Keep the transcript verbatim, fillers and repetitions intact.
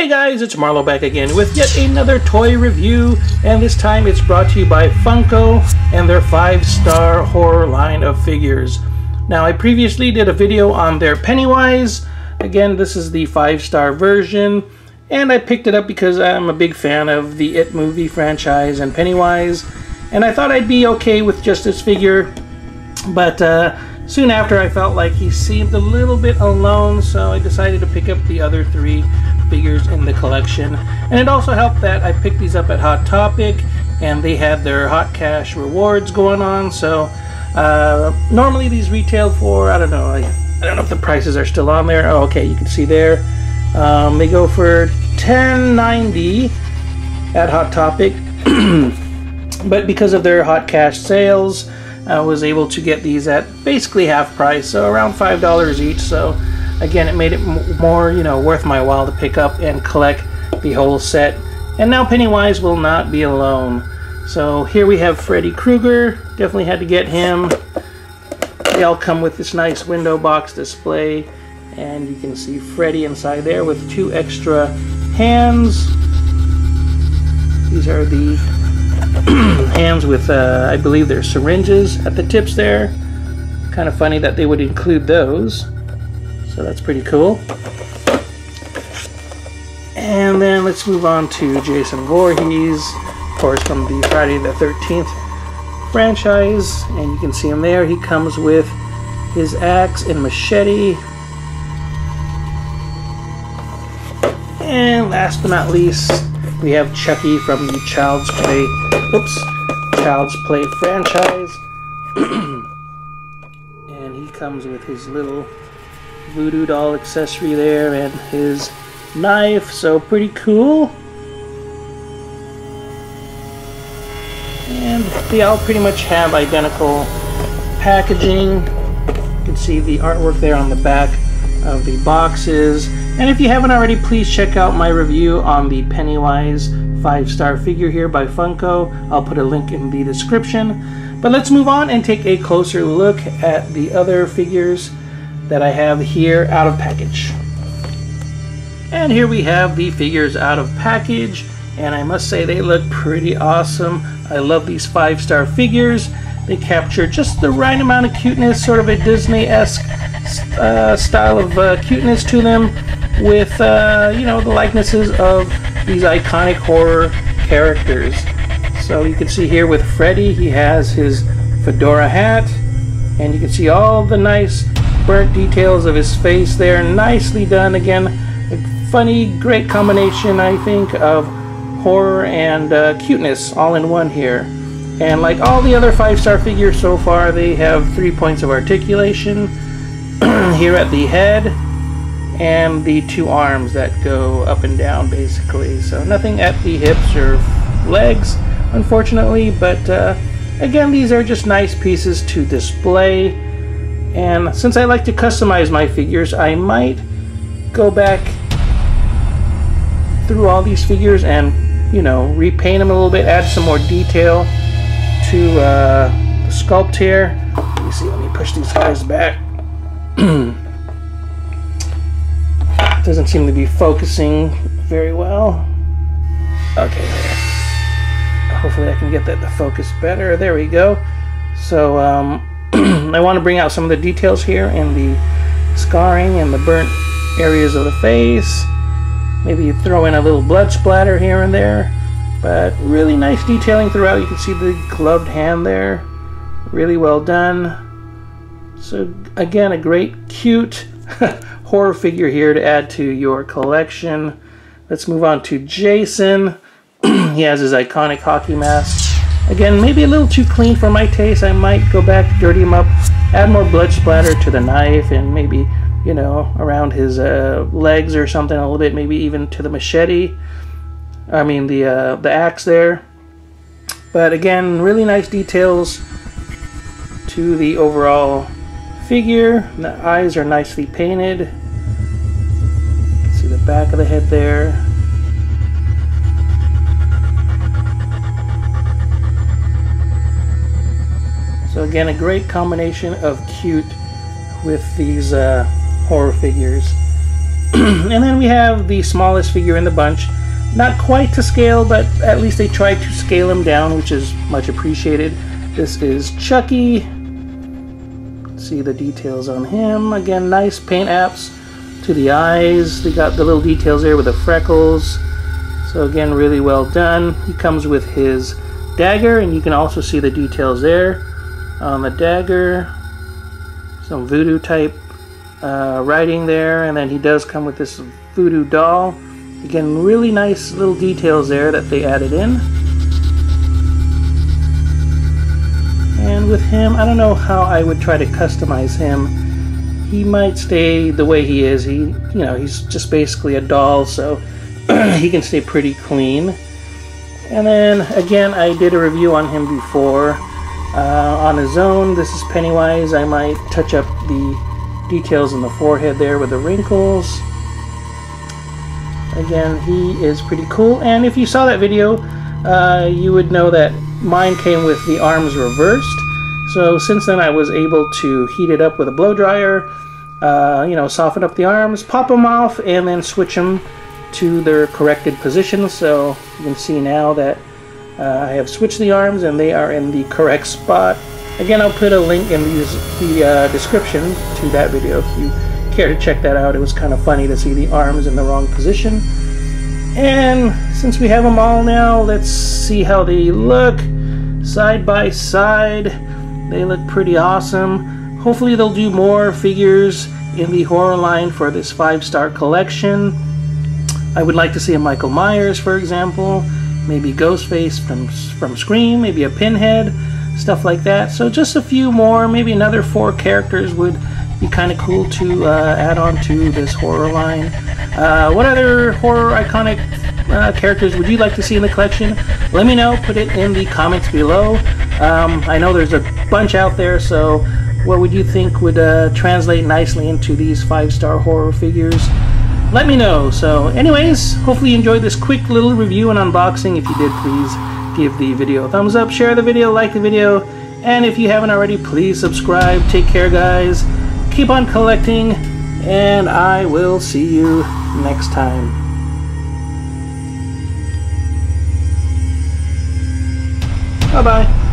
Hey guys, it's Marlo back again with yet another toy review, and this time it's brought to you by Funko and their five star horror line of figures. Now, I previously did a video on their Pennywise. Again, this is the five star version, and I picked it up because I'm a big fan of the It movie franchise and Pennywise, and I thought I'd be okay with just this figure, but uh, soon after I felt like he seemed a little bit alone, so I decided to pick up the other three figures in the collection. And it also helped that I picked these up at Hot Topic, and they had their Hot Cash rewards going on. So uh, normally these retail for, I don't know, I, I don't know if the prices are still on there. Oh, okay, you can see there. Um, they go for ten ninety at Hot Topic, but because of their Hot Cash sales, I was able to get these at basically half price, so around five dollars each. So again, it made it m more, you know, worth my while to pick up and collect the whole set. And now Pennywise will not be alone. So here we have Freddy Krueger. Definitely had to get him. They all come with this nice window box display, and you can see Freddy inside there with two extra hands. These are the hands with, uh, I believe, they're syringes at the tips there. Kind of funny that they would include those. So that's pretty cool. And then let's move on to Jason Voorhees, of course, from the Friday the thirteenth franchise. And you can see him there. He comes with his axe and machete. And last but not least, we have Chucky from the Child's Play, oops, Child's Play franchise. And he comes with his little voodoo doll accessory there and his knife, so pretty cool. And they all pretty much have identical packaging. You can see the artwork there on the back of the boxes. And if you haven't already, please check out my review on the Pennywise five star figure here by Funko. I'll put a link in the description. But let's move on and take a closer look at the other figures that I have here out of package. And here we have the figures out of package, and I must say they look pretty awesome. I love these five star figures. They capture just the right amount of cuteness, sort of a Disney-esque uh, style of uh, cuteness to them, with uh, you know, the likenesses of these iconic horror characters. So you can see here with Freddy, he has his fedora hat, and you can see all the nice burnt details of his face there. Nicely done. Again, a funny, great combination, I think, of horror and uh, cuteness all in one here. And like all the other five star figures so far, they have three points of articulation here at the head and the two arms that go up and down, basically. So nothing at the hips or legs, unfortunately, but uh, again, these are just nice pieces to display. And since I like to customize my figures, I might go back through all these figures and, you know, repaint them a little bit, add some more detail to uh, the sculpt here. Let me see, let me push these guys back. Doesn't seem to be focusing very well. Okay, there. Hopefully I can get that to focus better. There we go. So, um... I want to bring out some of the details here in the scarring and the burnt areas of the face. Maybe throw in a little blood splatter here and there, but really nice detailing throughout. You can see the gloved hand there, really well done. So again, a great cute horror figure here to add to your collection. Let's move on to Jason. He has his iconic hockey mask. Again, maybe a little too clean for my taste. I might go back, dirty him up, add more blood splatter to the knife, and maybe, you know, around his uh, legs or something a little bit, maybe even to the machete. I mean, the, uh, the axe there. But again, really nice details to the overall figure. And the eyes are nicely painted. You can see the back of the head there. So again, a great combination of cute with these uh, horror figures. And then we have the smallest figure in the bunch. Not quite to scale, but at least they tried to scale him down, which is much appreciated. This is Chucky. See the details on him. Again, nice paint apps to the eyes. They got the little details there with the freckles. So again, really well done. He comes with his dagger, and you can also see the details there on the dagger. Some voodoo type uh, writing there, and then he does come with this voodoo doll. Again, really nice little details there that they added in. And with him, I don't know how I would try to customize him. He might stay the way he is. He, you know, he's just basically a doll, so he can stay pretty clean. And then, again, I did a review on him before. Uh, on his own, this is Pennywise. I might touch up the details in the forehead there with the wrinkles. Again, he is pretty cool, and if you saw that video, uh, you would know that mine came with the arms reversed. So since then, I was able to heat it up with a blow dryer, uh, you know, soften up the arms, pop them off, and then switch them to their corrected position. So you can see now that uh, I have switched the arms, and they are in the correct spot. Again, I'll put a link in these, the uh, description to that video if you care to check that out. It was kind of funny to see the arms in the wrong position. And since we have them all now, let's see how they look side by side. They look pretty awesome. Hopefully they'll do more figures in the horror line for this five-star collection. I would like to see a Michael Myers, for example, maybe Ghostface from, from Scream, maybe a Pinhead, stuff like that. So just a few more, maybe another four characters would be kind of cool to uh, add on to this horror line. Uh, what other horror iconic uh, characters would you like to see in the collection? Let me know. Put it in the comments below. Um, I know there's a bunch out there, so what would you think would uh, translate nicely into these five-star horror figures? Let me know. So anyways, hopefully you enjoyed this quick little review and unboxing. If you did, please give the video a thumbs up, share the video, like the video, and if you haven't already, please subscribe. Take care, guys. Keep on collecting, and I will see you next time. Bye-bye.